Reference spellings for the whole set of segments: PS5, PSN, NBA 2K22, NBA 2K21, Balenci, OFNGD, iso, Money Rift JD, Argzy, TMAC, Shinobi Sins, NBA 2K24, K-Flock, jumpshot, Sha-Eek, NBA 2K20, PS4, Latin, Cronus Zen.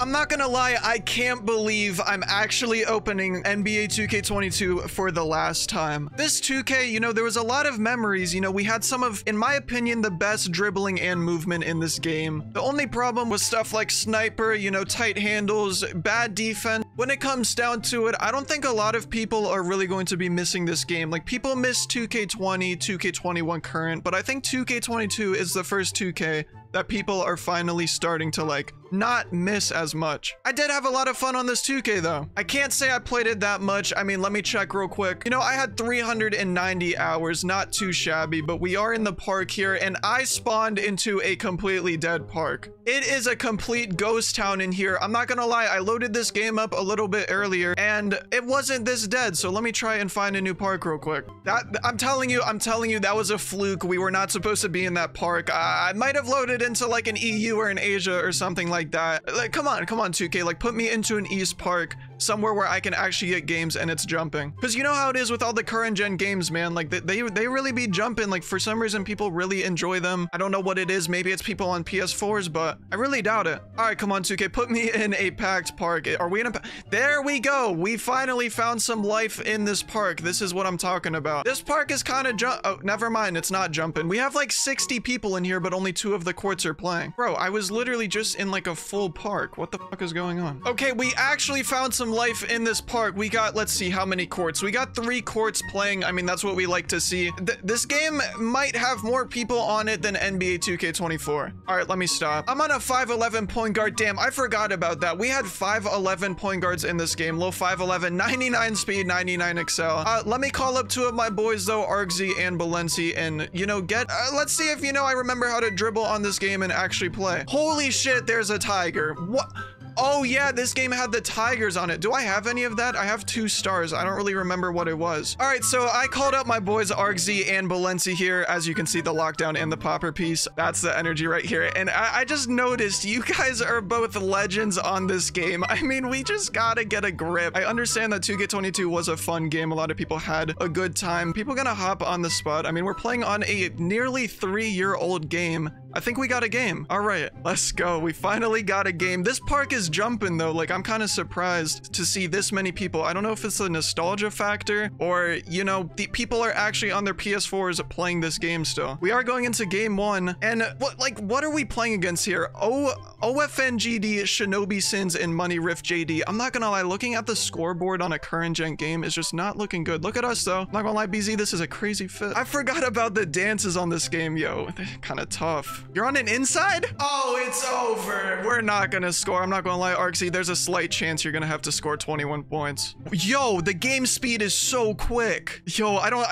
I'm not gonna lie, I can't believe I'm actually opening NBA 2K22 for the last time. This 2K, you know, there was a lot of memories. You know, we had some of, in my opinion, the best dribbling and movement in this game. The only problem was stuff like sniper, you know, tight handles, bad defense. When it comes down to it, I don't think a lot of people are really going to be missing this game. Like, people miss 2K20, 2K21 current, but I think 2K22 is the first 2K that people are finally starting to, like, not miss as much. I did have a lot of fun on this 2K, though. I can't say I played it that much. I mean, let me check real quick. You know, I had 390 hours, not too shabby, but we are in the park here, and I spawned into a completely dead park. It is a complete ghost town in here. I'm not gonna lie, I loaded this game up a little bit earlier, and it wasn't this dead, so let me try and find a new park real quick. That, I'm telling you, that was a fluke. We were not supposed to be in that park. I might have loaded into, like, an EU or an Asia or something like that. Like, come on, 2K. Like, put me into an East Park, somewhere where I can actually get games and it's jumping. Because you know how it is with all the current gen games, man. Like, they really be jumping. Like, for some reason, people really enjoy them. I don't know what it is. Maybe it's people on PS4s, but I really doubt it. All right, come on, 2K. Put me in a packed park. Are we in a... There we go. We finally found some life in this park. This is what I'm talking about. This park is kind of oh, never mind. It's not jumping. We have, like, 60 people in here, but only 2 of the courts are playing. Bro, I was literally just in, like, a full park. What the fuck is going on? Okay, we actually found some life in this park. We got, let's see, how many courts? We got 3 courts playing. I mean, that's what we like to see. This game might have more people on it than NBA 2K24. All right, let me stop. I'm on a 5'11 point guard. Damn, I forgot about that. We had 5'11 point guards in this game. Low 5'11, 99 speed, 99 excel. Let me call up 2 of my boys, though, Argzy and Balenci, and, you know, get... let's see if, you know, I remember how to dribble on this game and actually play. Holy shit, there's a tiger. What? Oh, yeah, this game had the tigers on it. Do I have any of that? I have 2 stars. I don't really remember what it was. All right, so I called up my boys Argzy and Balenci here. As you can see, the lockdown and the popper piece. That's the energy right here. And I just noticed you guys are both legends on this game. I mean, we just gotta get a grip. I understand that 2K22 was a fun game. A lot of people had a good time. People gonna hop on the spot. I mean, we're playing on a nearly 3-year-old game. I think we got a game. All right, let's go. We finally got a game. This park is jumping, though. Like, I'm kind of surprised to see this many people. I don't know if it's the nostalgia factor or, you know, the people are actually on their PS4s playing this game still. We are going into game 1. And what are we playing against here? OFNGD, Shinobi Sins, and Money Rift JD. I'm not gonna lie, looking at the scoreboard on a current gen game is just not looking good. Look at us, though. Not gonna lie, BZ, this is a crazy fit. I forgot about the dances on this game, yo. They're kind of tough. You're on an inside? Oh, it's over. We're not gonna score. I'm not gonna lie, Argzy. There's a slight chance you're gonna have to score 21 points. Yo, the game speed is so quick. Yo, I don't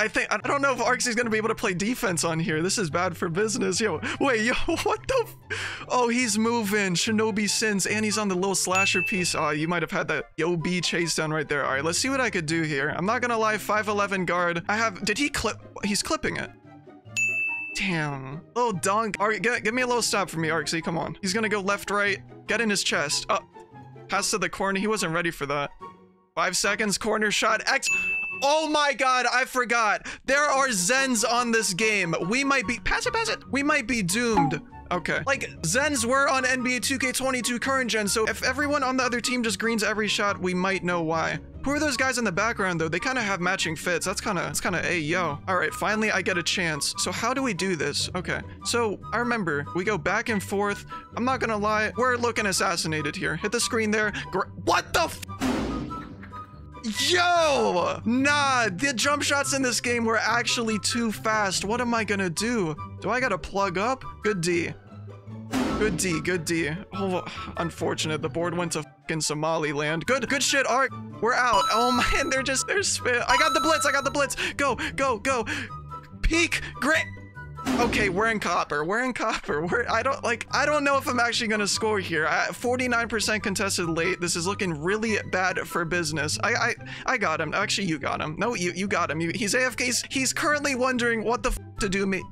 know if Argzy's gonna be able to play defense on here. This is bad for business. Yo, wait, yo, what the? Oh, he's moving. Shinobi Sins, and he's on the little slasher piece. Oh, you might have had that Yo B chase down right there. All right, let's see what I could do here. I'm not gonna lie, 5'11 guard. I have. Did he clip? He's clipping it. Damn. Little dunk. All right, give me a little stop for me, Argzy. Come on. He's going to go left, right. Get in his chest. Oh, pass to the corner. He wasn't ready for that. 5 seconds. Corner shot. X. Oh my God, I forgot. There are Zens on this game. We might be... Pass it. We might be doomed. Okay. Like, Zens were on NBA 2K22 current gen, so if everyone on the other team just greens every shot, we might know why. Who are those guys in the background, though? They kind of have matching fits. That's kind of hey, yo. All right, finally, I get a chance. So how do we do this? Okay, so I remember we go back and forth. I'm not gonna lie. We're looking assassinated here. Hit the screen there. What the f- Yo! Nah, the jump shots in this game were actually too fast. What am I gonna do? Do I gotta plug up? Good D. Good D. Oh, unfortunate. The board went to fucking Somaliland. Good shit, Ark. We're out. Oh, man, they're spit. I got the blitz. Go. Peak. Great. Okay, we're in copper. I don't know if I'm actually gonna score here. 49% contested late. This is looking really bad for business. I got him. Actually, you got him. No, you got him. He's AFK's. He's currently wondering what the f to do me.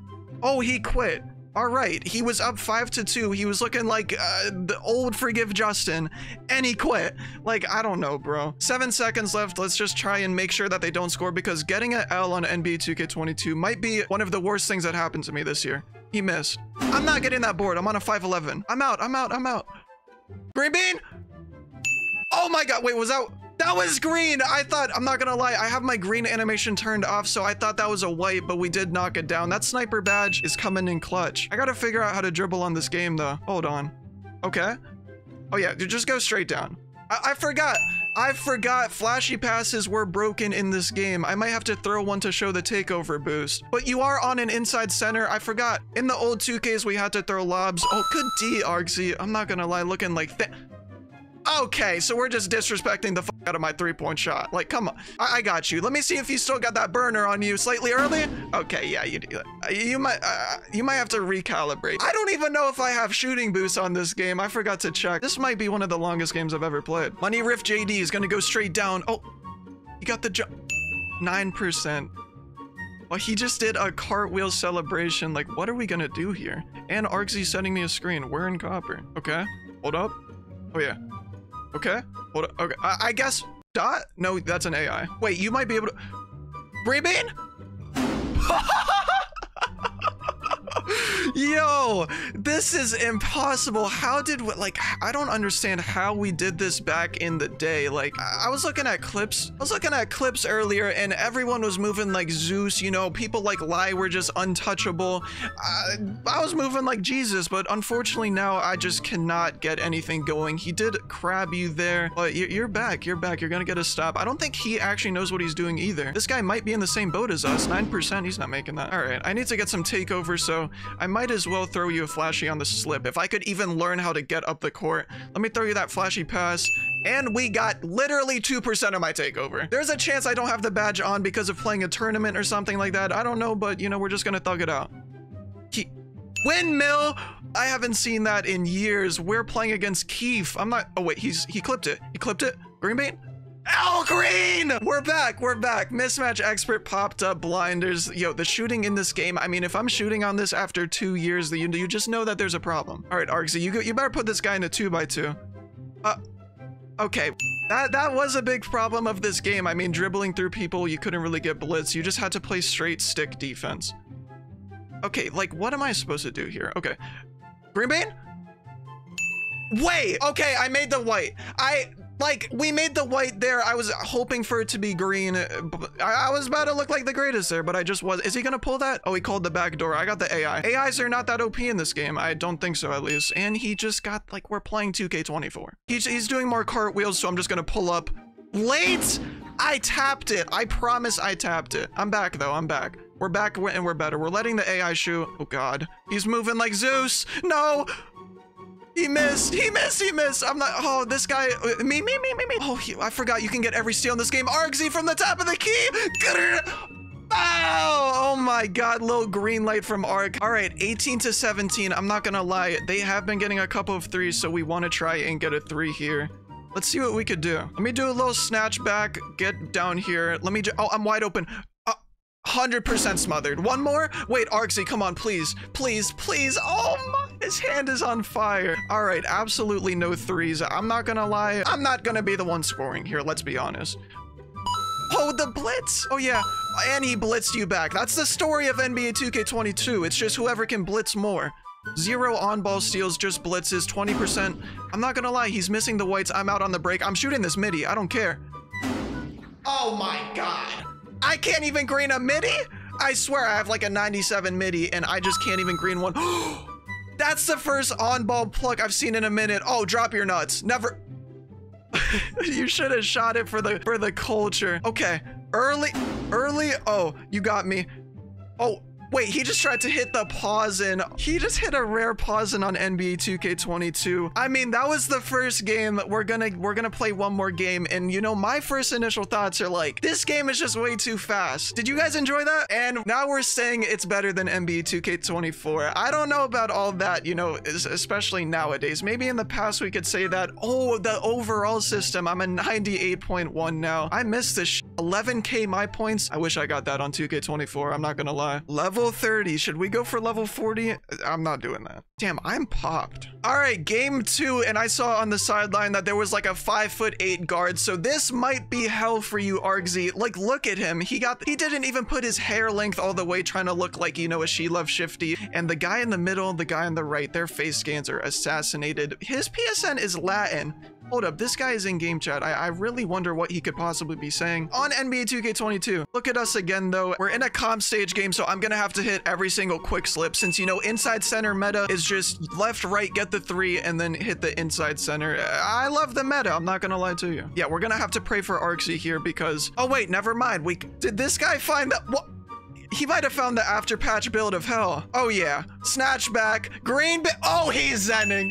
Oh, he quit. All right, he was up 5-2. He was looking like the old Forgive Justin, and he quit. Like, I don't know, bro. 7 seconds left. Let's just try and make sure that they don't score, because getting an L on NBA 2K22 might be one of the worst things that happened to me this year. He missed. I'm not getting that board. I'm on a 5'11. I'm out. Green bean. Oh my god, wait, was that... That was green! I thought, I'm not gonna lie, I have my green animation turned off, so I thought that was a white, but we did knock it down. That sniper badge is coming in clutch. I gotta figure out how to dribble on this game, though. Hold on. Okay. Oh yeah, just go straight down. I forgot flashy passes were broken in this game. I might have to throw one to show the takeover boost. But you are on an inside center. I forgot. In the old 2Ks, we had to throw lobs. Oh, good D, Argzy. I'm not gonna lie, looking like that. Okay, so we're just disrespecting the f out of my three-point shot. Like, come on. I got you. Let me see if you still got that burner on you slightly early. Okay, yeah, you do. You might have to recalibrate. I don't even know if I have shooting boosts on this game. I forgot to check. This might be one of the longest games I've ever played. Money Rift JD is gonna go straight down. Oh, he got the jump. 9%. Well, he just did a cartwheel celebration. Like, what are we gonna do here? And Argzy sending me a screen. We're in copper. Okay, hold up. Oh, yeah. Okay, hold on. Okay, I guess dot? No, that's an AI. Wait, you might be able to... Rebean? Yo, this is impossible. How did we, like, I don't understand how we did this back in the day. Like, I was looking at clips earlier, and everyone was moving like Zeus, you know, people like Lai were just untouchable. I was moving like Jesus, but unfortunately now I just cannot get anything going. He did crab you there, but you're back. You're gonna get a stop. I don't think he actually knows what he's doing either. This guy might be in the same boat as us. 9%, he's not making that. All right, I need to get some takeover, so I might as well throw you a flashy on the slip. If I could even learn how to get up the court. Let me throw you that flashy pass. And we got literally 2% of my takeover. There's a chance I don't have the badge on because of playing a tournament or something like that. I don't know, but you know, we're just gonna thug it out. Windmill! I haven't seen that in years. We're playing against Keef. I'm not, oh wait, he clipped it. He clipped it. Green bean? Al Green! We're back. Mismatch expert popped up blinders. Yo, the shooting in this game. I mean, if I'm shooting on this after 2 years, you just know that there's a problem. All right, Argzy, you better put this guy in a 2x2. Okay. That was a big problem of this game. I mean, dribbling through people, you couldn't really get blitz. You just had to play straight stick defense. Okay, like, what am I supposed to do here? Okay. Green bean? Wait! Okay, I made the white. Like, we made the white there. I was hoping for it to be green. I was about to look like the greatest there, but I just was. Is he gonna pull that? Oh, he called the back door. I got the AI. AIs are not that OP in this game. I don't think so, at least. And he just got, like, we're playing 2K24. He's doing more cartwheels, so I'm just gonna pull up. Late! I tapped it. I promise I tapped it. I'm back, though. I'm back. We're back, and we're better. We're letting the AI shoot. Oh, God. He's moving like Zeus. No! He missed. I'm not, oh, this guy, me. Oh, I forgot you can get every steal in this game. Argzy from the top of the key. Ow! Oh my God, little green light from Arg. All right, 18-17, I'm not gonna lie. They have been getting a couple of threes, so we wanna try and get a three here. Let's see what we could do. Let me do a little snatch back, get down here. Let me, oh, I'm wide open. 100% smothered. One more? Wait, Argzy, come on, please. Please, please. Oh my, his hand is on fire. All right, absolutely no threes. I'm not gonna lie. I'm not gonna be the one scoring here, let's be honest. Oh, the blitz. Oh yeah, and he blitzed you back. That's the story of NBA 2K22. It's just whoever can blitz more. 0 on-ball steals, just blitzes, 20%. I'm not gonna lie, he's missing the whites. I'm out on the break. I'm shooting this midi, I don't care. Oh my God. I can't even green a midi? I swear I have like a 97 midi and I just can't even green one. That's the first on-ball pluck I've seen in a minute. Oh, drop your nuts. Never. You should have shot it for the culture. Okay, early. Oh, you got me. Oh, wait, he just tried to hit the pause in. He just hit a rare pause in on NBA 2K22. I mean, that was the first game. We're gonna play one more game. And you know, my first initial thoughts are like, this game is just way too fast. Did you guys enjoy that? And now we're saying it's better than NBA 2K24. I don't know about all that, you know, especially nowadays. Maybe in the past we could say that, oh, the overall system, I'm a 98.1 now. I miss this 11K my points. I wish I got that on 2K24. I'm not gonna lie. Level 30. Should we go for level 40? I'm not doing that. Damn, I'm popped. All right, game 2, and I saw on the sideline that there was like a 5'8" guard, so this might be hell for you, Argzy. Like, look at him. He didn't even put his hair length all the way, trying to look like, you know, a She-Love Shifty. And the guy in the middle, the guy on the right, their face scans are assassinated. His PSN is Latin. Hold up, this guy is in game chat. I really wonder what he could possibly be saying on NBA 2K22. Look at us again, though. We're in a comp stage game, so I'm gonna have to hit every single quick slip since, you know, inside center meta is just left, right, get the three, and then hit the inside center. I love the meta. I'm not gonna lie to you. Yeah, we're gonna have to pray for Argzy here because... Oh, wait, never mind. Did this guy find that... What? He might have found the after patch build of hell. Oh, yeah. Snatch back. Green bit. Oh, he's zenning.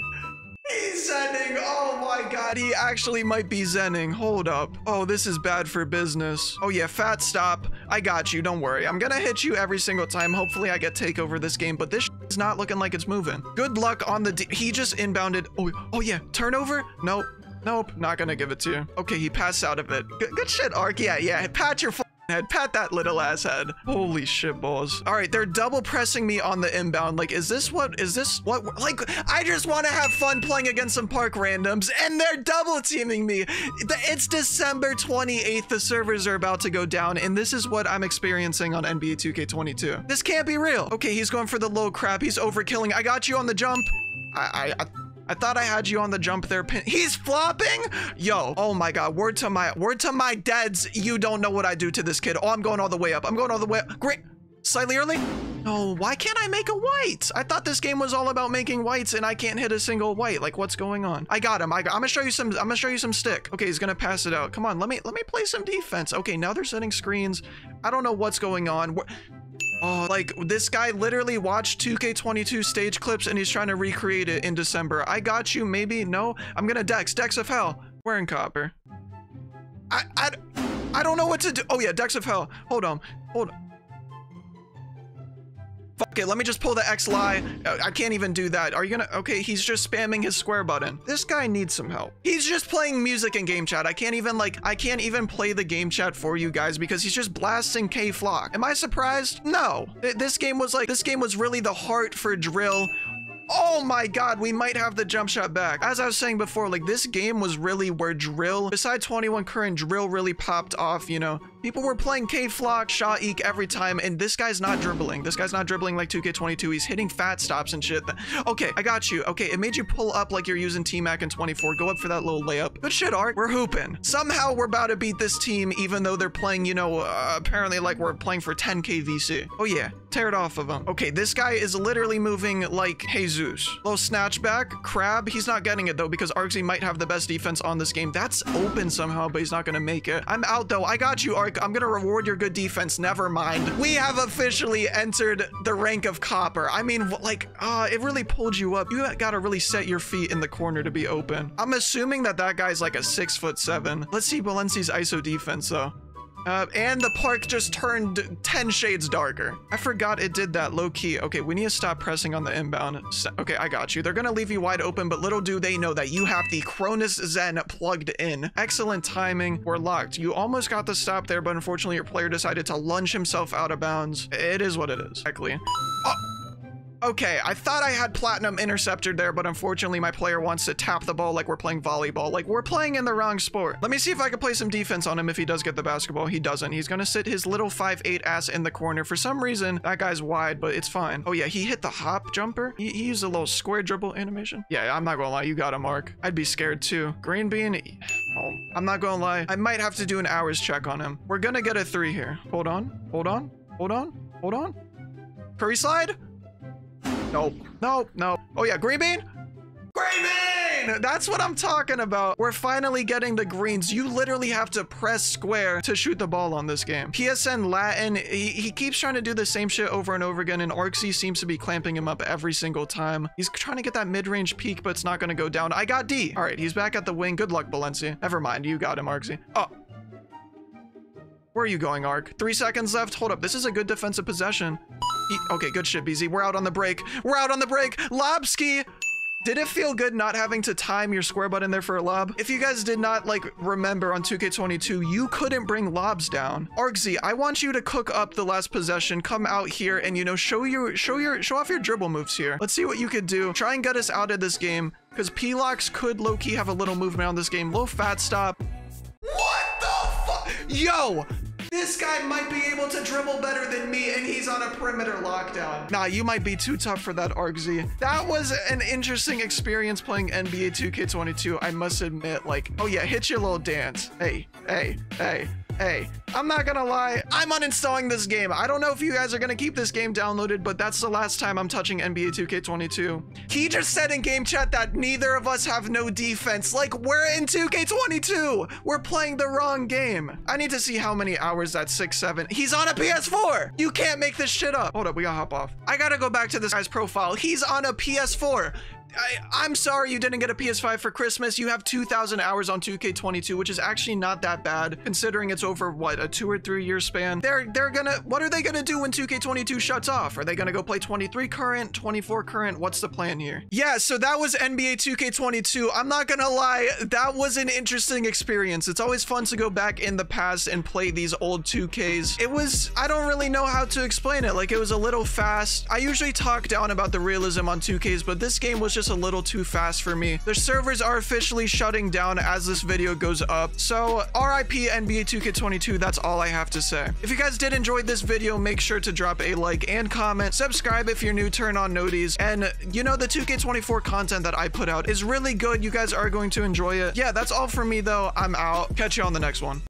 He's zenning. Oh my god. He actually might be zenning. Hold up. Oh, this is bad for business. Oh yeah, fat stop. I got you. Don't worry. I'm gonna hit you every single time. Hopefully I get takeover this game, but this is not looking like it's moving. Good luck on the D. He just inbounded. Oh yeah. Turnover? Nope. Nope. Not gonna give it to you. Okay, he passed out of it. Good shit, Ark. Yeah. Pat your head. Pat that little ass head. Holy shit balls. All right, they're double pressing me on the inbound. Like, is this what? Like, I just want to have fun playing against some park randoms and they're double teaming me. It's December 28th. The servers are about to go down and this is what I'm experiencing on NBA 2K22. This can't be real. Okay, he's going for the low crap. He's overkilling. I got you on the jump. I thought I had you on the jump there. He's flopping? Yo. Oh my god. Word to my dads. You don't know what I do to this kid. Oh, I'm going all the way up. I'm going all the way up. Great. Slightly early. No, why can't I make a white? I thought this game was all about making whites and I can't hit a single white. Like, what's going on? I got him. I'm gonna show you some. I'm gonna show you some stick. Okay, he's gonna pass it out. Come on, let me play some defense. Okay, now they're setting screens. I don't know what's going on. Oh, like, this guy literally watched 2K22 stage clips and he's trying to recreate it in December. I got you, maybe? No? I'm gonna Dex of hell. We're in copper. I don't know what to do. Oh, yeah, Dex of hell. Hold on. Fuck it, let me just pull the X lie. I can't even do that. Are you gonna... Okay, he's just spamming his square button. This guy needs some help. He's just playing music in game chat. I can't even play the game chat for you guys because he's just blasting K-Flock. Am I surprised? No. This game was really the heart for drill. Oh my god, we might have the jump shot back. As I was saying before, like, this game was really where drill, besides 21 current, drill really popped off, you know. People were playing K-Flock, Sha-Eek every time, and this guy's not dribbling. This guy's not dribbling like 2K22. He's hitting fat stops and shit. Okay, I got you. Okay, it made you pull up like you're using TMAC and 24. Go up for that little layup. Good shit, Art. We're hooping. Somehow we're about to beat this team, even though they're playing, you know, apparently like we're playing for 10k VC. Oh yeah, tear it off of him. Okay, this guy is literally moving like Jesus. Little snatchback, crab. He's not getting it though because Argzy might have the best defense on this game. That's open somehow, but he's not gonna make it. I'm out though. I got you, Ark. I'm gonna reward your good defense. Never mind. We have officially entered the rank of copper. I mean, like, it really pulled you up. You gotta really set your feet in the corner to be open. I'm assuming that guy's like a 6'7". Let's see Balenci's ISO defense though. And the park just turned 10 shades darker. I forgot it did that low key. Okay, we need to stop pressing on the inbound. Okay, I got you. They're gonna leave you wide open, but little do they know that you have the Cronus Zen plugged in. Excellent timing. We're locked. You almost got the stop there, but unfortunately your player decided to lunge himself out of bounds. It is what it is. Exactly. Oh. Okay, I thought I had platinum interceptor there, but unfortunately my player wants to tap the ball like we're playing volleyball. Like, we're playing in the wrong sport. Let me see if I can play some defense on him if he does get the basketball. He doesn't. He's gonna sit his little 5'8" ass in the corner. For some reason, that guy's wide, but it's fine. Oh yeah, he hit the hop jumper. He used a little square dribble animation. Yeah, I'm not gonna lie. You got him, Mark. I'd be scared too. Green bean. Oh, I'm not gonna lie. I might have to do an hours check on him. We're gonna get a three here. Hold on. Curry slide. Nope. Oh yeah, green bean? Green bean! That's what I'm talking about. We're finally getting the greens. You literally have to press square to shoot the ball on this game. PSN Latin, he keeps trying to do the same shit over and over again, and Argzy seems to be clamping him up every single time. He's trying to get that mid-range peak, but it's not gonna go down. I got D. All right, he's back at the wing. Good luck, Balenci. Never mind, you got him, Argzy. Oh. Where are you going, Ark? 3 seconds left. Hold up, this is a good defensive possession. Okay, good shit, BZ. We're out on the break. Lobski! Did it feel good not having to time your square button there for a lob? If you guys did not, like, remember on 2K22, you couldn't bring lobs down. Argzy, I want you to cook up the last possession. Come out here and, you know, show off your dribble moves here. Let's see what you could do. Try and get us out of this game, because P-Locks could low-key have a little movement on this game. Low fat stop. What the fuck? Yo! This guy might be able to dribble better than me, and he's on a perimeter lockdown. Nah, you might be too tough for that, Argzy. That was an interesting experience playing NBA 2K22, I must admit. Like, oh yeah, hit your little dance. Hey, hey, hey. Hey, I'm not gonna lie, I'm uninstalling this game. I don't know if you guys are gonna keep this game downloaded, but that's the last time I'm touching NBA 2K22. He just said in game chat that neither of us have no defense. Like, we're in 2K22. We're playing the wrong game. I need to see how many hours that's 6, 7. He's on a PS4. You can't make this shit up. Hold up, we gotta hop off. I gotta go back to this guy's profile. He's on a PS4. I'm sorry you didn't get a PS5 for Christmas. You have 2,000 hours on 2K22, which is actually not that bad, considering it's over, what, a 2 or 3 year span? They're gonna, what are they gonna do when 2K22 shuts off? Are they gonna go play 23 current, 24 current? What's the plan here? Yeah, so that was NBA 2K22. I'm not gonna lie, that was an interesting experience. It's always fun to go back in the past and play these old 2Ks. It was, I don't really know how to explain it. Like, it was a little fast. I usually talk down about the realism on 2Ks, but this game was just a little too fast for me. The servers are officially shutting down as this video goes up, so RIP NBA 2K22. That's all I have to say. If you guys did enjoy this video, make sure to drop a like and comment, subscribe if you're new, turn on noties, and you know the 2K24 content that I put out is really good. You guys are going to enjoy it. Yeah, that's all for me though. I'm out. Catch you on the next one.